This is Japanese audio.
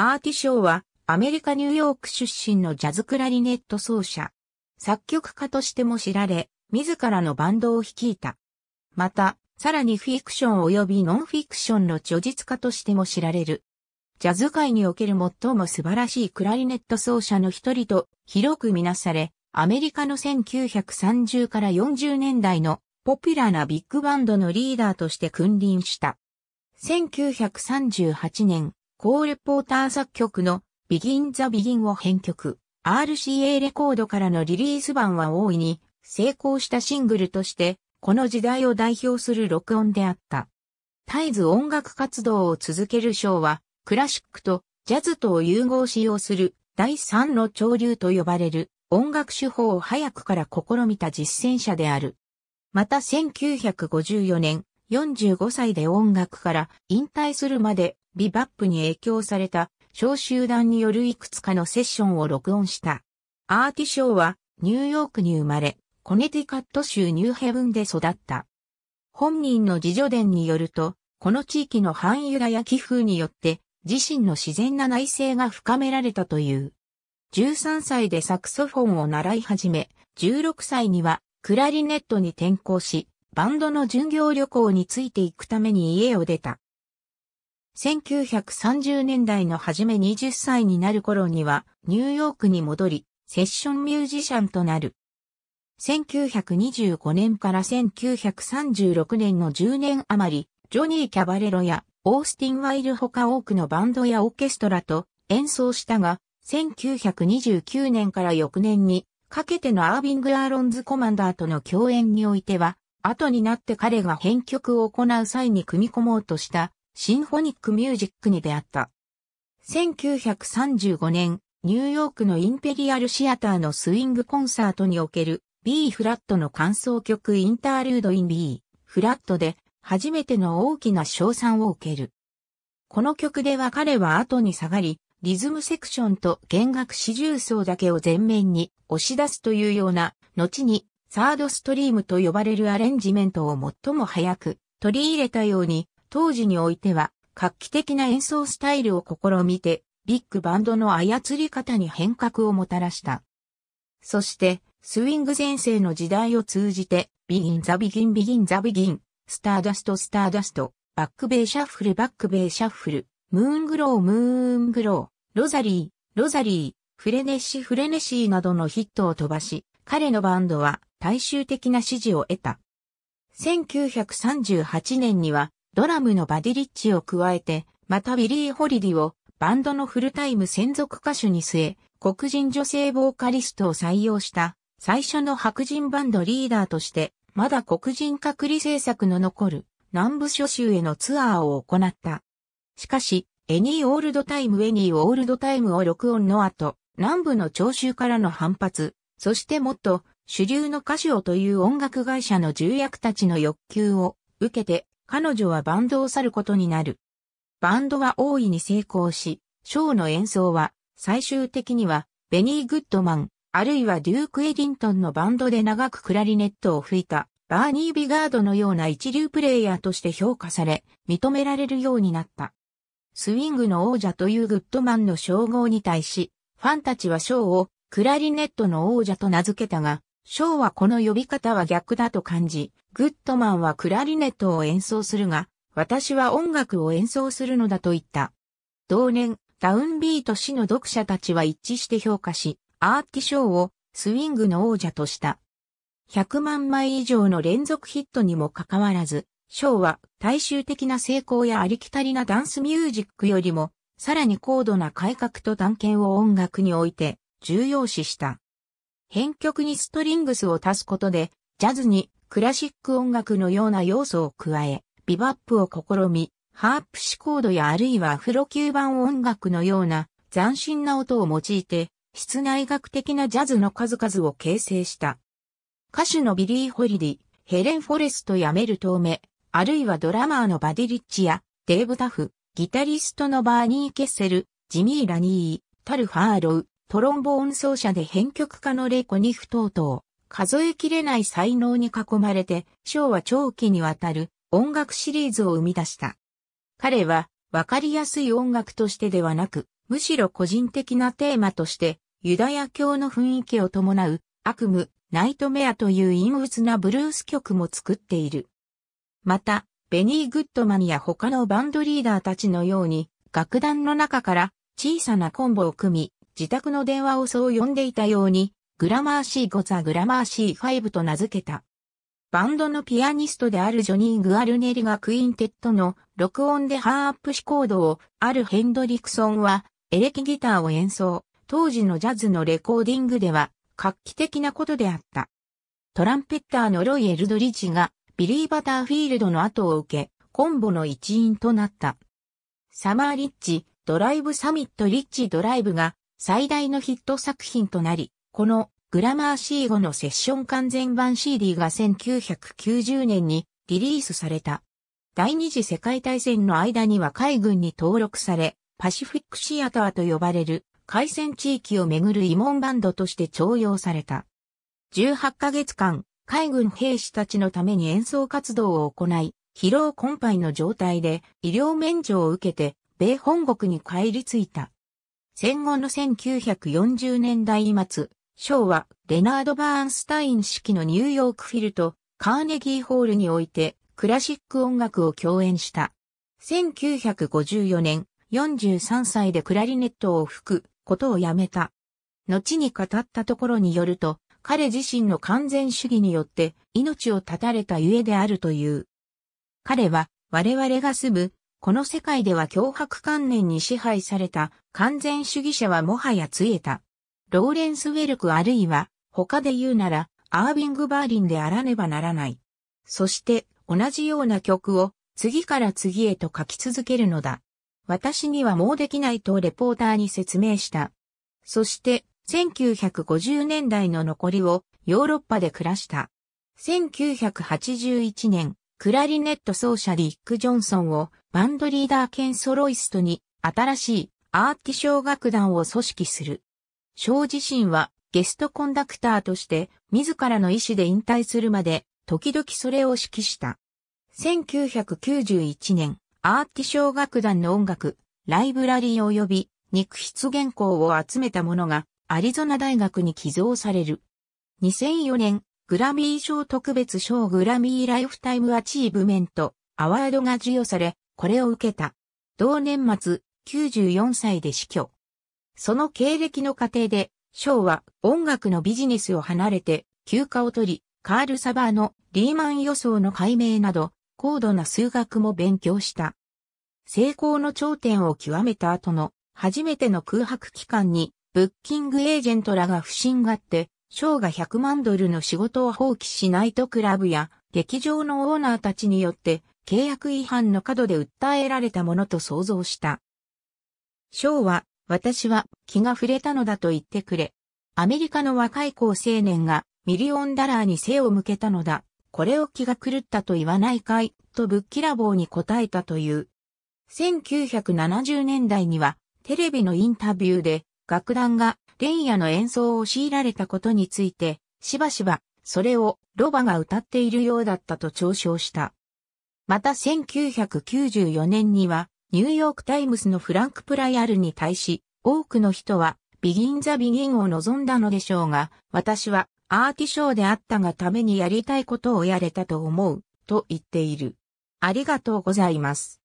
アーティショーはアメリカ・ニューヨーク出身のジャズクラリネット奏者。作曲家としても知られ、自らのバンドを率いた。また、さらにフィクション及びノンフィクションの著述家としても知られる。ジャズ界における最も素晴らしいクラリネット奏者の一人と広くみなされ、アメリカの1930から40年代のポピュラーなビッグバンドのリーダーとして君臨した。1938年、コール・ポーター作曲のビギン・ザ・ビギンを編曲。RCA レコードからのリリース版は大いに成功したシングルとして、この時代を代表する録音であった。絶えず音楽活動を続けるショーは、クラシックとジャズとを融合しようする第三の潮流と呼ばれる音楽手法を早くから試みた実践者である。また1954年、45歳で音楽から引退するまでビバップに影響された小集団によるいくつかのセッションを録音した。アーティショーはニューヨークに生まれ、コネティカット州ニューヘブンで育った。本人の自叙伝によると、この地域の反ユダヤ気風によって自身の自然な内省が深められたという。13歳でサクソフォンを習い始め、16歳にはクラリネットに転向し、バンドの巡業旅行についていくために家を出た。1930年代の初め20歳になる頃にはニューヨークに戻りセッションミュージシャンとなる。1925年から1936年の10年余り、ジョニー・キャバレロやオースティン・ワイル他多くのバンドやオーケストラと演奏したが、1929年から翌年にかけてのアービング・アーロンズ・コマンダーとの共演においては、後になって彼が編曲を行う際に組み込もうとした。シンフォニックミュージックに出会った。1935年、ニューヨークのインペリアルシアターのスイングコンサートにおける B フラットの間奏曲インタールードイン B フラットで初めての大きな賞賛を受ける。この曲では彼は後に下がり、リズムセクションと弦楽四重奏だけを前面に押し出すというような、後にサードストリームと呼ばれるアレンジメントを最も早く取り入れたように、当時においては画期的な演奏スタイルを試みてビッグバンドの操り方に変革をもたらした。そしてスウィング全盛の時代を通じてビギンザビギンビギンザビギン、スターダストスターダスト、バックベイシャッフルバックベイシャッフル、ムーングロームーングロー、ロザリー、ロザリー、フレネシフレネシーなどのヒットを飛ばし、彼のバンドは大衆的な支持を得た。1938年にはドラムのバディ・リッチを加えて、またビリー・ホリディをバンドのフルタイム専属歌手に据え、黒人女性ボーカリストを採用した最初の白人バンドリーダーとして、まだ黒人隔離政策の残る南部諸州へのツアーを行った。しかし、エニー・オールド・タイムを録音の後、南部の聴衆からの反発、そしてもっと主流の歌手をという音楽会社の重役たちの欲求を受けて、彼女はバンドを去ることになる。バンドは大いに成功し、ショーの演奏は最終的にはベニー・グッドマン、あるいはデューク・エディントンのバンドで長くクラリネットを吹いたバーニー・ビガードのような一流プレイヤーとして評価され、認められるようになった。スウィングの王者というグッドマンの称号に対し、ファンたちはショーをクラリネットの王者と名付けたが、ショーはこの呼び方は逆だと感じ、グッドマンはクラリネットを演奏するが、私は音楽を演奏するのだと言った。同年、ダウンビート誌の読者たちは一致して評価し、アーティショーをスウィングの王者とした。100万枚以上の連続ヒットにもかかわらず、ショーは大衆的な成功やありきたりなダンスミュージックよりも、さらに高度な改革と探検を音楽において重要視した。編曲にストリングスを足すことで、ジャズにクラシック音楽のような要素を加え、ビバップを試み、ハープシコードやあるいはアフロキューバン音楽のような斬新な音を用いて、室内楽的なジャズの数々を形成した。歌手のビリー・ホリディ、ヘレン・フォレストやメル・トーメ、あるいはドラマーのバディ・リッチやデーブ・タフ、ギタリストのバーニー・ケッセル、ジミー・ラニー、タル・ファーロウ、トロンボーン奏者で編曲家のレコニフ等々、数えきれない才能に囲まれて、ショーは長期にわたる音楽シリーズを生み出した。彼は分かりやすい音楽としてではなく、むしろ個人的なテーマとして、ユダヤ教の雰囲気を伴う、悪夢、ナイトメアという陰鬱なブルース曲も作っている。また、ベニー・グッドマンや他のバンドリーダーたちのように、楽団の中から小さなコンボを組み、自宅の電話をそう呼んでいたように、グラマーシー5ザ・グラマー C5 と名付けた。バンドのピアニストであるジョニー・グアルネリがクインテットの録音でハープシコードを、アル・ヘンドリクソンはエレキギターを演奏。当時のジャズのレコーディングでは画期的なことであった。トランペッターのロイ・エルドリッジがビリー・バターフィールドの後を受け、コンボの一員となった。サマー・リッチ、ドライブ・サミット・リッチ・ドライブが最大のヒット作品となり、このグラマー C5 のセッション完全版 CD が1990年にリリースされた。第二次世界大戦の間には海軍に登録され、パシフィックシアターと呼ばれる海戦地域をめぐる慰問バンドとして重用された。18ヶ月間、海軍兵士たちのために演奏活動を行い、疲労困憊の状態で医療免除を受けて、米本国に帰り着いた。戦後の1940年代末、昭和、レナード・バーンスタイン式のニューヨークフィルとカーネギーホールにおいてクラシック音楽を共演した。1954年、43歳でクラリネットを吹くことをやめた。後に語ったところによると、彼自身の完全主義によって命を絶たれたゆえであるという。彼は我々が住む、この世界では強迫観念に支配された完全主義者はもはやついえた。ローレンス・ウェルクあるいは他で言うならアーヴィング・バーリンであらねばならない。そして同じような曲を次から次へと書き続けるのだ。私にはもうできないとレポーターに説明した。そして1950年代の残りをヨーロッパで暮らした。1981年、クラリネット奏者ディック・ジョンソンをバンドリーダー兼ソロイストに新しいアーティショー楽団を組織する。ショー自身はゲストコンダクターとして自らの意思で引退するまで時々それを指揮した。1991年、アーティショー楽団の音楽、ライブラリー及び肉筆原稿を集めたものがアリゾナ大学に寄贈される。2004年、グラミー賞特別賞グラミーライフタイムアチーブメントアワードが授与され、これを受けた。同年末、94歳で死去。その経歴の過程で、ショーは音楽のビジネスを離れて休暇を取り、カール・サバーのリーマン予想の解明など、高度な数学も勉強した。成功の頂点を極めた後の初めての空白期間に、ブッキングエージェントらが不審がって、ショーが$100万の仕事を放棄しナイトクラブや劇場のオーナーたちによって契約違反の角で訴えられたものと想像した。ショーは、私は気が触れたのだと言ってくれ。アメリカの若い好青年が$ミリオンに背を向けたのだ。これを気が狂ったと言わないかい、とぶっきらぼうに答えたという。1970年代にはテレビのインタビューで楽団が連夜の演奏を強いられたことについて、しばしばそれをロバが歌っているようだったと嘲笑した。また1994年には、ニューヨークタイムズのフランク・プライアルに対し、多くの人は、ビギン・ザ・ビギンを望んだのでしょうが、私は、アーティショーであったがためにやりたいことをやれたと思う、と言っている。ありがとうございます。